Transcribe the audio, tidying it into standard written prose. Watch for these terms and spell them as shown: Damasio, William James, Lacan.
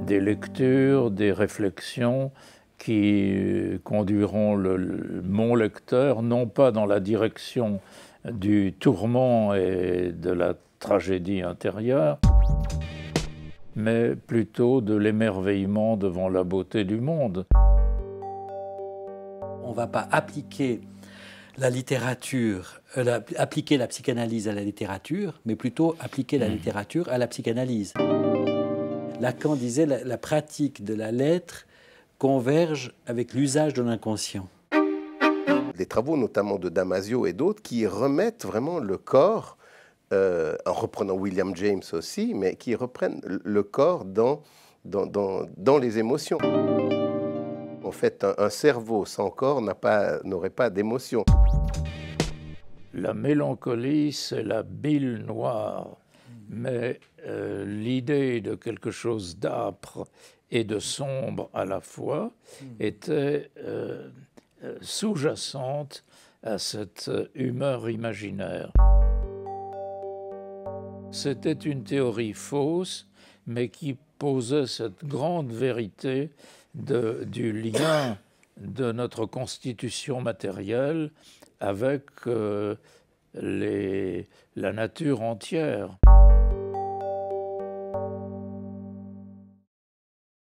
des lectures, des réflexions qui conduiront mon lecteur non pas dans la direction du tourment et de la tragédie intérieure, mais plutôt de l'émerveillement devant la beauté du monde. On ne va pas appliquer la littérature, appliquer la psychanalyse à la littérature, mais plutôt appliquer la littérature à la psychanalyse. Lacan disait que la pratique de la lettre converge avec l'usage de l'inconscient. Les travaux notamment de Damasio et d'autres qui remettent vraiment le corps, en reprenant William James aussi, mais qui reprennent le corps dans les émotions. En fait, un cerveau sans corps n'aurait pas d'émotion. La mélancolie, c'est la bile noire, mais l'idée de quelque chose d'âpre et de sombre à la fois était sous-jacente à cette humeur imaginaire. C'était une théorie fausse, mais qui posait cette grande vérité du lien de notre constitution matérielle avec la nature entière.